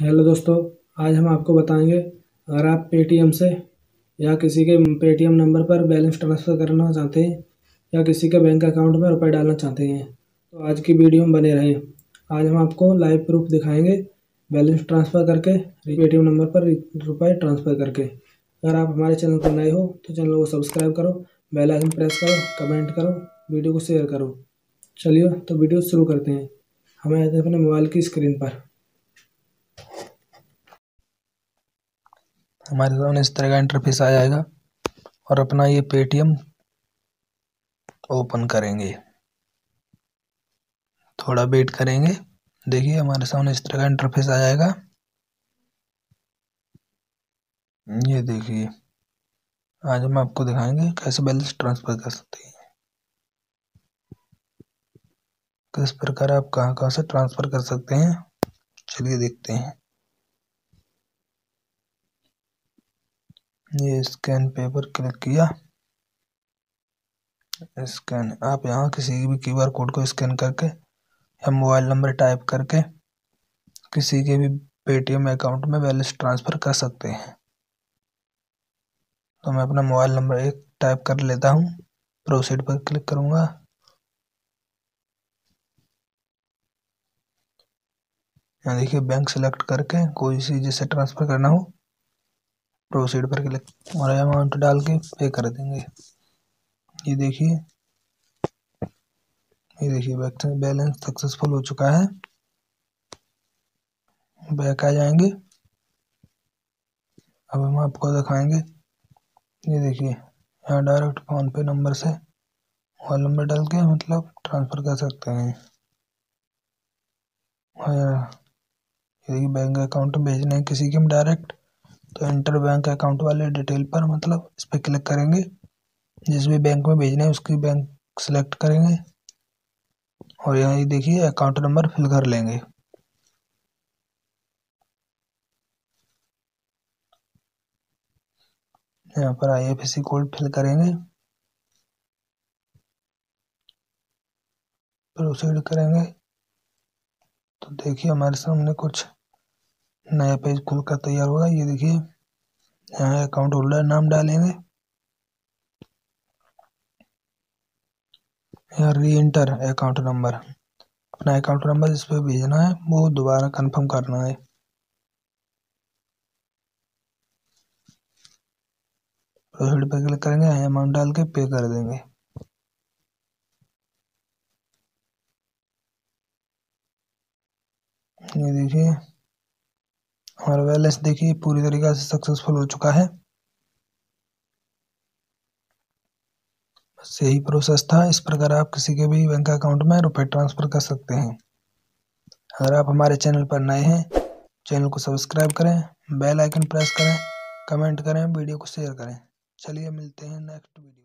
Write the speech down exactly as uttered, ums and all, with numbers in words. Hello दोस्तों, आज हम आपको बताएंगे अगर आप पेटीएम से या किसी के पेटीएम नंबर पर बैलेंस ट्रांसफ़र करना चाहते हैं या किसी के बैंक अकाउंट में रुपए डालना चाहते हैं तो आज की वीडियो में बने रहें। आज हम आपको लाइव प्रूफ दिखाएंगे बैलेंस ट्रांसफ़र करके पेटीएम नंबर पर रुपए ट्रांसफ़र करके। अगर आप हमारे चैनल पर नए हो तो चैनल को सब्सक्राइब करो, बेल आइकन प्रेस करो, कमेंट करो, वीडियो को शेयर करो। चलिए तो वीडियो शुरू करते हैं। हमें आते हैं अपने मोबाइल की स्क्रीन पर, हमारे सामने इस तरह का इंटरफेस आ जाएगा और अपना ये पेटीएम ओपन करेंगे। थोड़ा वेट करेंगे, देखिए हमारे सामने इस तरह का इंटरफेस आ जाएगा। ये देखिए, आज हम आपको दिखाएंगे कैसे बैलेंस ट्रांसफ़र कर सकते हैं, किस प्रकार आप कहां कहां से ट्रांसफ़र कर सकते हैं। चलिए देखते हैं। ये स्कैन पे पर क्लिक किया, स्कैन आप यहाँ किसी भी क्यू आर कोड को स्कैन करके या मोबाइल नंबर टाइप करके किसी के भी पेटीएम अकाउंट में बैलेंस ट्रांसफ़र कर सकते हैं। तो मैं अपना मोबाइल नंबर एक टाइप कर लेता हूँ, प्रोसीड पर क्लिक करूँगा। यहाँ देखिए बैंक सेलेक्ट करके कोई सी जिसे ट्रांसफ़र करना हो प्रोसीड पर क्लिक और अमाउंट डाल के पे कर देंगे। ये देखिए, ये देखिए बैलेंस सक्सेसफुल हो चुका है। बैक आ जाएंगे। अब हम आपको दिखाएंगे, ये देखिए यहाँ डायरेक्ट फोन पे नंबर से मोबाइल नंबर डाल के मतलब ट्रांसफ़र कर सकते हैं। ये देखिए बैंक अकाउंट भेजना है किसी के में डायरेक्ट तो इंटर बैंक अकाउंट वाले डिटेल पर मतलब इस पर क्लिक करेंगे, जिस भी बैंक में भेजना है उसकी बैंक सेलेक्ट करेंगे और यहाँ ये देखिए अकाउंट नंबर फिल कर लेंगे। यहाँ पर I F S C code fill करेंगे, प्रोसीड करेंगे तो देखिए हमारे सामने कुछ नया पेज खुलकर तैयार होगा। ये देखिए यहाँ अकाउंट होल्डर नाम डालेंगे, यहाँ री एंटर अकाउंट नंबर, अपना अकाउंट नंबर जिस पे भेजना है वो दोबारा कंफर्म करना है। प्रोसीड पे क्लिक करेंगे, यहाँ अमाउंट डाल के पे कर देंगे। ये देखिए और बैलेंस देखिए पूरी तरीके से सक्सेसफुल हो चुका है। बस यही प्रोसेस था। इस प्रकार आप किसी के भी बैंक अकाउंट में रुपए ट्रांसफ़र कर सकते हैं। अगर आप हमारे चैनल पर नए हैं, चैनल को सब्सक्राइब करें, बेल आइकन प्रेस करें, कमेंट करें, वीडियो को शेयर करें। चलिए मिलते हैं नेक्स्ट वीडियो।